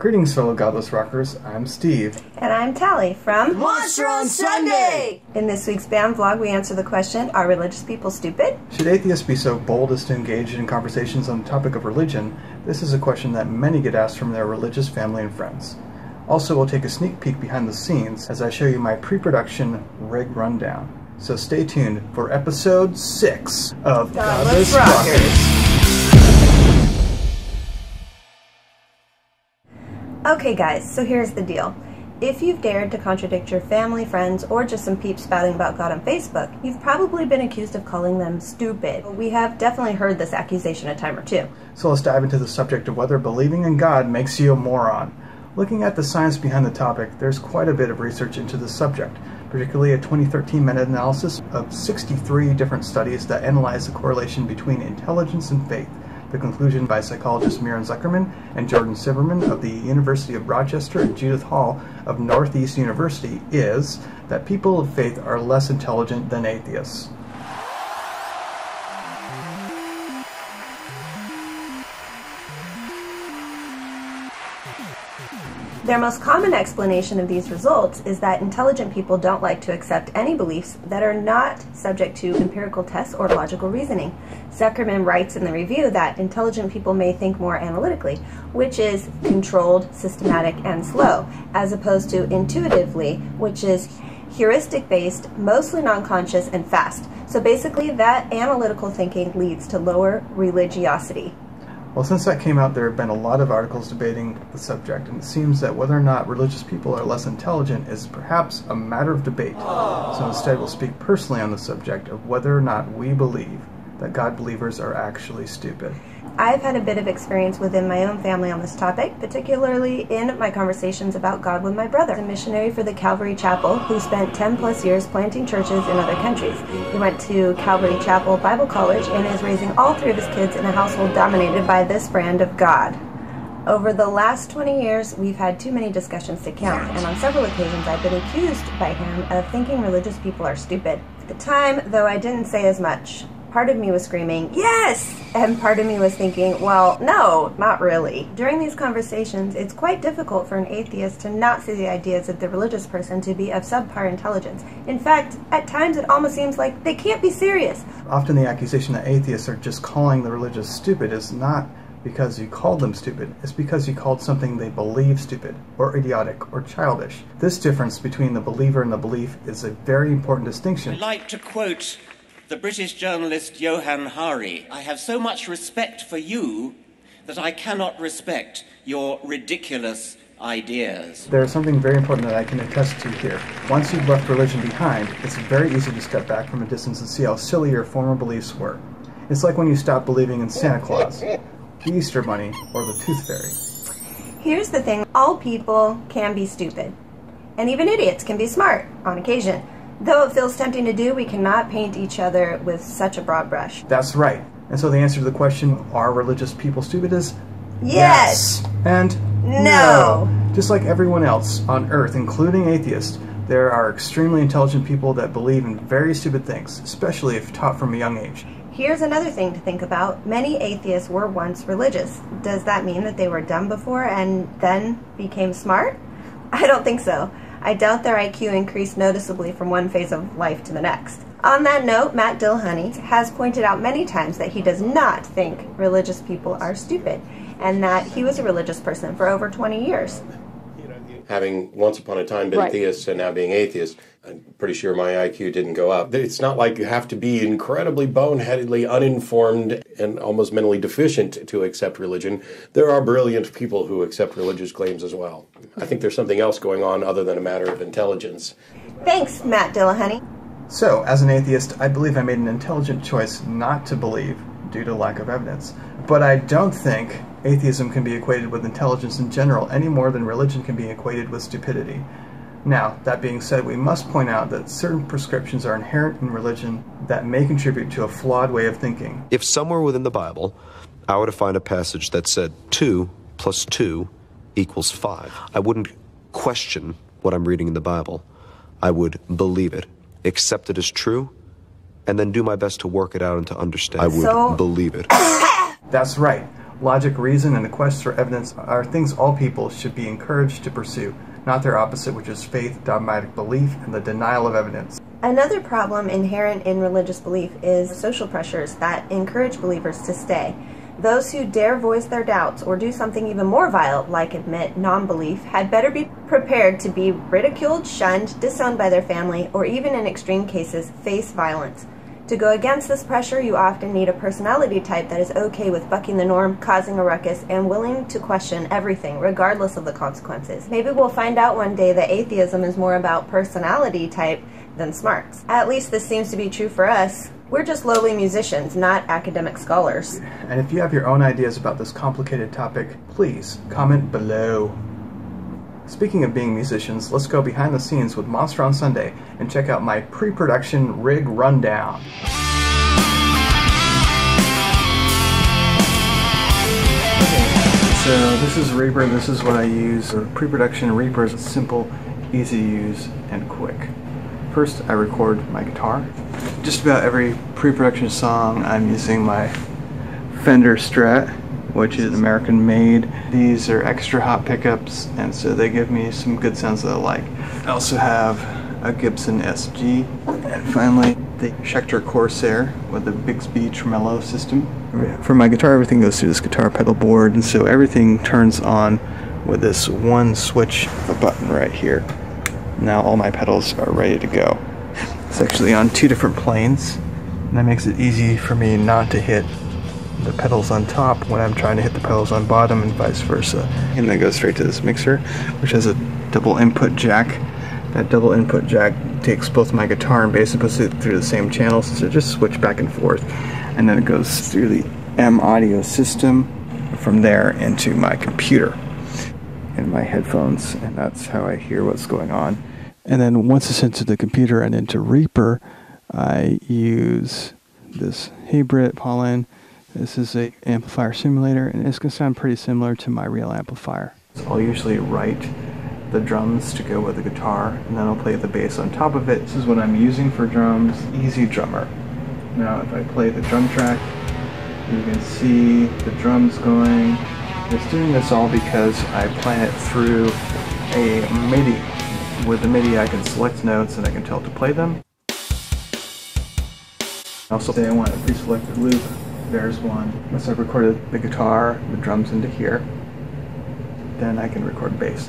Greetings, fellow Godless Rockers. I'm Steve. And I'm Tally from Monster on Sunday! In this week's band vlog, we answer the question, are religious people stupid? Should atheists be so bold as to engage in conversations on the topic of religion? This is a question that many get asked from their religious family and friends. Also, we'll take a sneak peek behind the scenes as I show you my pre-production rig rundown. So stay tuned for episode 6 of Godless Rockers. Okay guys, so here's the deal. If you've dared to contradict your family, friends, or just some peeps spouting about God on Facebook, you've probably been accused of calling them stupid. We have definitely heard this accusation a time or two. So let's dive into the subject of whether believing in God makes you a moron. Looking at the science behind the topic, there's quite a bit of research into this subject, particularly a 2013 meta-analysis of 63 different studies that analyze the correlation between intelligence and faith. The conclusion by psychologists Miron Zuckerman and Jordan Silberman of the University of Rochester and Judith Hall of Northeastern University is that people of faith are less intelligent than atheists. Their most common explanation of these results is that intelligent people don't like to accept any beliefs that are not subject to empirical tests or logical reasoning. Zuckerman writes in the review that intelligent people may think more analytically, which is controlled, systematic, and slow, as opposed to intuitively, which is heuristic-based, mostly non-conscious, and fast. So basically, that analytical thinking leads to lower religiosity. Well, since that came out, there have been a lot of articles debating the subject, and it seems that whether or not religious people are less intelligent is perhaps a matter of debate. So instead, we'll speak personally on the subject of whether or not we believe that God believers are actually stupid. I've had a bit of experience within my own family on this topic, particularly in my conversations about God with my brother, a missionary for the Calvary Chapel who spent 10 plus years planting churches in other countries. He went to Calvary Chapel Bible College and is raising all three of his kids in a household dominated by this brand of God. Over the last 20 years, we've had too many discussions to count, and on several occasions I've been accused by him of thinking religious people are stupid. At the time, though, I didn't say as much. Part of me was screaming, yes! And part of me was thinking, well, no, not really. During these conversations, it's quite difficult for an atheist to not see the ideas of the religious person to be of subpar intelligence. In fact, at times it almost seems like they can't be serious. Often the accusation that atheists are just calling the religious stupid is not because you called them stupid, it's because you called something they believe stupid, or idiotic, or childish. This difference between the believer and the belief is a very important distinction. I'd like to quote the British journalist Johann Hari. I have so much respect for you that I cannot respect your ridiculous ideas. There is something very important that I can attest to here. Once you've left religion behind, it's very easy to step back from a distance and see how silly your former beliefs were. It's like when you stop believing in Santa Claus, the Easter Bunny, or the Tooth Fairy. Here's the thing. All people can be stupid. And even idiots can be smart, on occasion. Though it feels tempting to do, we cannot paint each other with such a broad brush. That's right. And so the answer to the question, are religious people stupid, is yes, and no. Just like everyone else on Earth, including atheists, there are extremely intelligent people that believe in very stupid things, especially if taught from a young age. Here's another thing to think about. Many atheists were once religious. Does that mean that they were dumb before and then became smart? I don't think so. I doubt their IQ increased noticeably from one phase of life to the next. On that note, Matt Dillahunty has pointed out many times that he does not think religious people are stupid, and that he was a religious person for over 20 years. Having once upon a time been theist and now being atheist, I'm pretty sure my IQ didn't go up. It's not like you have to be incredibly boneheadedly uninformed and almost mentally deficient to accept religion. There are brilliant people who accept religious claims as well. I think there's something else going on other than a matter of intelligence. Thanks, Matt Dillahunty. So, as an atheist, I believe I made an intelligent choice not to believe due to lack of evidence. But I don't think atheism can be equated with intelligence in general any more than religion can be equated with stupidity. Now, that being said, we must point out that certain prescriptions are inherent in religion that may contribute to a flawed way of thinking. If somewhere within the Bible, I were to find a passage that said 2 plus 2 equals 5, I wouldn't question what I'm reading in the Bible. I would believe it, accept it as true, and then do my best to work it out and to understand. I would believe it. That's right. Logic, reason, and the quest for evidence are things all people should be encouraged to pursue, not their opposite, which is faith, dogmatic belief, and the denial of evidence. Another problem inherent in religious belief is social pressures that encourage believers to stay. Those who dare voice their doubts or do something even more vile, like admit non-belief, had better be prepared to be ridiculed, shunned, disowned by their family, or even in extreme cases, face violence. To go against this pressure, you often need a personality type that is okay with bucking the norm, causing a ruckus, and willing to question everything, regardless of the consequences. Maybe we'll find out one day that atheism is more about personality type than smarts. At least this seems to be true for us. We're just lowly musicians, not academic scholars. And if you have your own ideas about this complicated topic, please comment below. Speaking of being musicians, let's go behind the scenes with Monster on Sunday and check out my pre-production rig rundown. So this is Reaper, this is what I use. The pre-production Reaper is simple, easy to use, and quick. First, I record my guitar. Just about every pre-production song, I'm using my Fender Strat, which is American made. These are extra hot pickups, and so they give me some good sounds that I like. I also have a Gibson SG, and finally the Schecter Corsair with the Bixby tremolo system. For my guitar, everything goes through this guitar pedal board, and so everything turns on with this one switch, the button right here. Now all my pedals are ready to go. It's actually on two different planes, and that makes it easy for me not to hit the pedals on top when I'm trying to hit the pedals on bottom and vice versa. And that goes straight to this mixer, which has a double input jack. That double input jack takes both my guitar and bass and puts it through the same channel, so it just switches back and forth. And then it goes through the M-Audio system from there into my computer and my headphones, and that's how I hear what's going on. And then once it's into the computer and into Reaper, I use this Hybrid Pollen. This is an amplifier simulator, and it's going to sound pretty similar to my real amplifier. So I'll usually write the drums to go with the guitar, and then I'll play the bass on top of it. This is what I'm using for drums, Easy Drummer. Now if I play the drum track, you can see the drums going. It's doing this all because I plan it through a MIDI. With the MIDI, I can select notes and I can tell it to play them. Also, say I want a pre-selected loop. There's one. Once I've recorded the guitar, the drums into here, then I can record bass.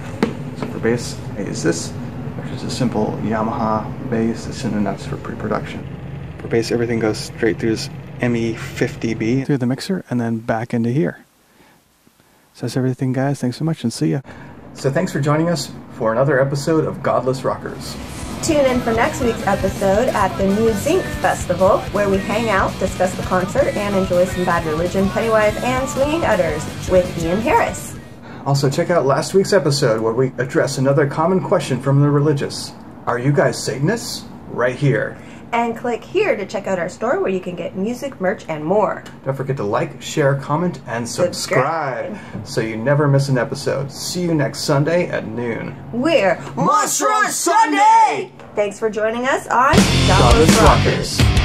So for bass, I use this, which is a simple Yamaha bass. It's in, and that's for pre-production. For bass, everything goes straight through this ME-50B through the mixer and then back into here. So that's everything, guys. Thanks so much and see ya. So thanks for joining us for another episode of Godless Rockers. Tune in for next week's episode at the New Zinc Festival, where we hang out, discuss the concert, and enjoy some Bad Religion, Pennywise, and Swinging Udders with Ian Harris. Also check out last week's episode where we address another common question from the religious. Are you guys Satanists? Right here. And click here to check out our store where you can get music, merch, and more. Don't forget to like, share, comment, and subscribe so you never miss an episode. See you next Sunday at noon. We're Monster on Sunday! Thanks for joining us on Godless Rockers.